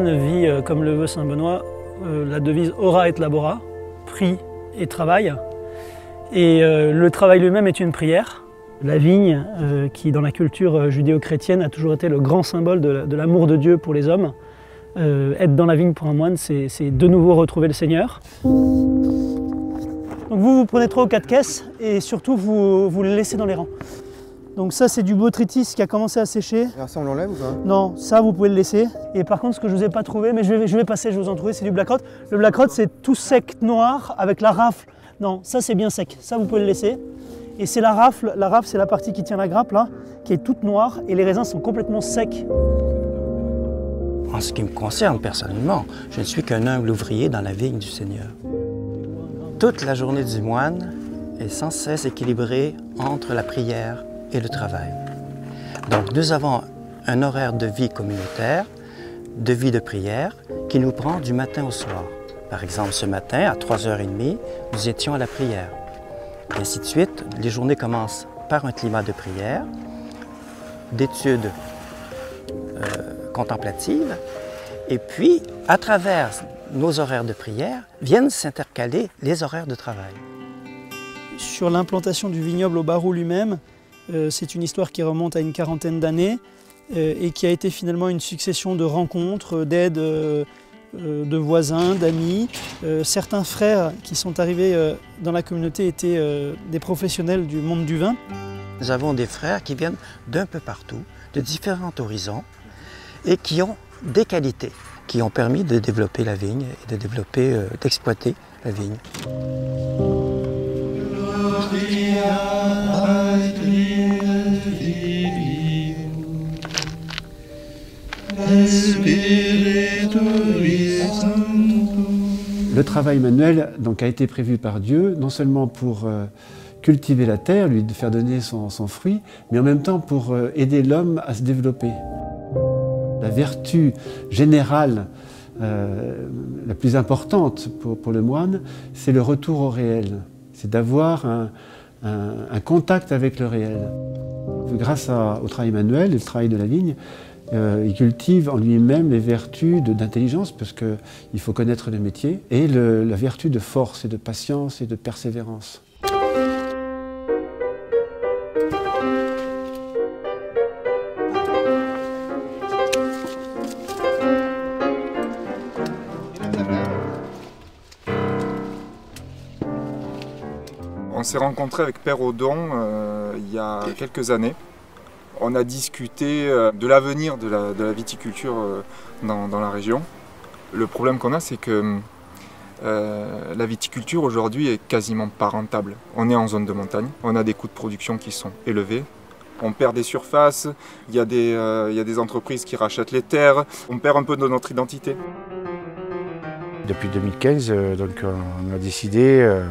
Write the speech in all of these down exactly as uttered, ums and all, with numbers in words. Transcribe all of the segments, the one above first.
moine vit, euh, comme le veut Saint-Benoît, euh, la devise « Ora et labora », prie et travaille. Et euh, le travail lui-même est une prière. La vigne, euh, qui dans la culture judéo-chrétienne a toujours été le grand symbole de l'amour de Dieu pour les hommes, euh, être dans la vigne pour un moine, c'est de nouveau retrouver le Seigneur. Donc vous, vous prenez trois ou quatre caisses et surtout vous, vous le laissez dans les rangs. Donc ça, c'est du botrytis qui a commencé à sécher. Alors ça, on l'enlève ou pas? Non, ça, vous pouvez le laisser. Et par contre, ce que je ne vous ai pas trouvé, mais je vais, je vais passer, je vais vous en trouver, c'est du black rot. Le black rot, c'est tout sec noir avec la rafle. Non, ça, c'est bien sec. Ça, vous pouvez le laisser. Et c'est la rafle. La rafle, c'est la partie qui tient la grappe, là, qui est toute noire. Et les raisins sont complètement secs. En ce qui me concerne, personnellement, je ne suis qu'un humble ouvrier dans la vigne du Seigneur. Toute la journée du moine est sans cesse équilibrée entre la prière et le travail. Donc nous avons un horaire de vie communautaire, de vie de prière, qui nous prend du matin au soir. Par exemple, ce matin, à trois heures trente, nous étions à la prière. Et ainsi de suite, les journées commencent par un climat de prière, d'études euh, contemplatives, et puis, à travers nos horaires de prière, viennent s'intercaler les horaires de travail. Sur l'implantation du vignoble au Barou lui-même, Euh, c'est une histoire qui remonte à une quarantaine d'années euh, et qui a été finalement une succession de rencontres, d'aides, euh, euh, de voisins, d'amis. Euh, certains frères qui sont arrivés euh, dans la communauté étaient euh, des professionnels du monde du vin. Nous avons des frères qui viennent d'un peu partout, de différents horizons, et qui ont des qualités qui ont permis de développer la vigne et de développer, euh, d'exploiter la vigne. Le travail manuel donc, a été prévu par Dieu, non seulement pour euh, cultiver la terre, lui faire donner son, son fruit, mais en même temps pour euh, aider l'homme à se développer. La vertu générale euh, la plus importante pour, pour le moine, c'est le retour au réel, c'est d'avoir un, un, un contact avec le réel. Grâce à, au travail manuel et au travail de la vigne, Euh, il cultive en lui-même les vertus d'intelligence, parce qu'il faut connaître le métier, et le, la vertu de force et de patience et de persévérance. On s'est rencontré avec Père Odon euh, il y a quelques années. On a discuté de l'avenir de la, de la viticulture dans, dans la région. Le problème qu'on a, c'est que euh, la viticulture aujourd'hui est quasiment pas rentable. On est en zone de montagne, on a des coûts de production qui sont élevés, on perd des surfaces, il y a des, euh, il y a des entreprises qui rachètent les terres, on perd un peu de notre identité. Depuis deux mille quinze, euh, donc, on a décidé euh,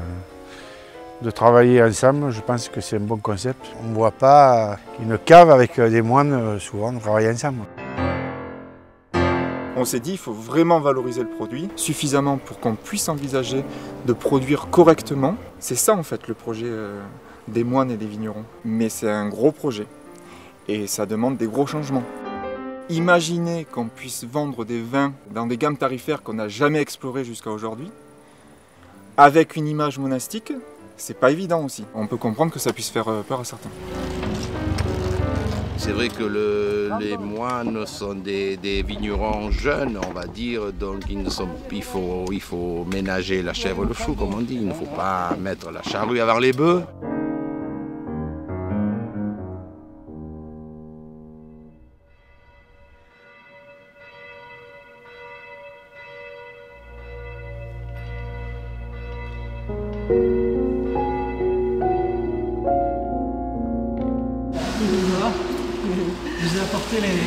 de travailler ensemble, je pense que c'est un bon concept. On ne voit pas une cave avec des moines, souvent on travaille ensemble. On s'est dit qu'il faut vraiment valoriser le produit, suffisamment pour qu'on puisse envisager de produire correctement. C'est ça en fait le projet des moines et des vignerons. Mais c'est un gros projet et ça demande des gros changements. Imaginez qu'on puisse vendre des vins dans des gammes tarifaires qu'on n'a jamais explorées jusqu'à aujourd'hui, avec une image monastique, c'est pas évident aussi. On peut comprendre que ça puisse faire peur à certains. C'est vrai que le, les moines sont des, des vignerons jeunes, on va dire, donc ils ne sont, il, faut, il faut ménager la chèvre et le chou, comme on dit. Il ne faut pas mettre la charrue avant les bœufs. Je vous ai apporté les...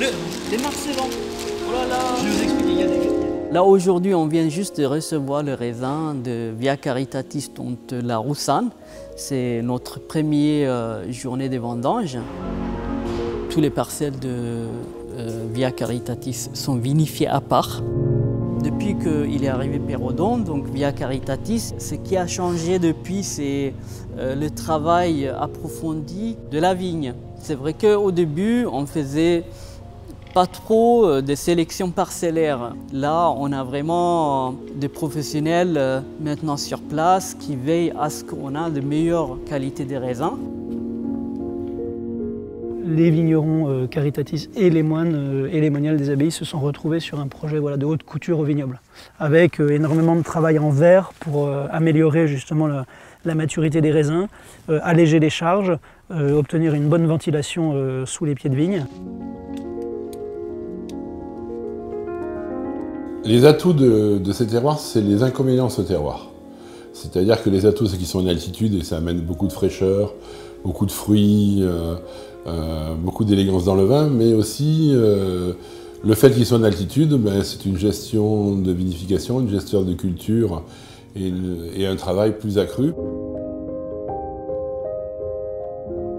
Le... les marcellons. Oh là là. Je vais vous expliquer, il y a des... Là, aujourd'hui, on vient juste de recevoir le raisin de Via Caritatis, dont la Roussanne. C'est notre première euh, journée de vendanges. Tous les parcelles de euh, Via Caritatis sont vinifiées à part. Depuis qu'il est arrivé Père Odon, donc Via Caritatis, ce qui a changé depuis, c'est euh, le travail approfondi de la vigne. C'est vrai qu'au début, on faisait pas trop de sélection parcellaire. Là, on a vraiment des professionnels maintenant sur place qui veillent à ce qu'on a de meilleures qualités des raisins. Les vignerons euh, Caritatis et les moines euh, et les moniales des abbayes se sont retrouvés sur un projet voilà, de haute couture au vignoble, avec euh, énormément de travail en verre pour euh, améliorer justement la, la maturité des raisins, euh, alléger les charges, euh, obtenir une bonne ventilation euh, sous les pieds de vigne. Les atouts de, de ces terroirs, c'est les inconvénients de ce terroir. C'est-à-dire que les atouts, c'est qu'ils sont en altitude et ça amène beaucoup de fraîcheur, beaucoup de fruits, euh, Euh, beaucoup d'élégance dans le vin, mais aussi euh, le fait qu'ils soient en altitude, ben, c'est une gestion de vinification, une gestion de culture et, et un travail plus accru.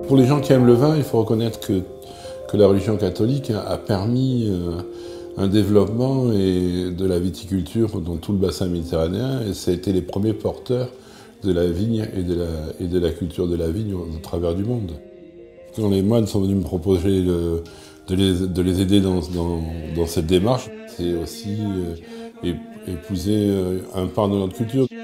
Pour les gens qui aiment le vin, il faut reconnaître que, que la religion catholique a permis euh, un développement et de la viticulture dans tout le bassin méditerranéen, et ça a été les premiers porteurs de la vigne et de la, et de la culture de la vigne au, au travers du monde. Quand les moines sont venus me proposer le, de, les, de les aider dans, dans, dans cette démarche, c'est aussi euh, épouser un pan de notre culture.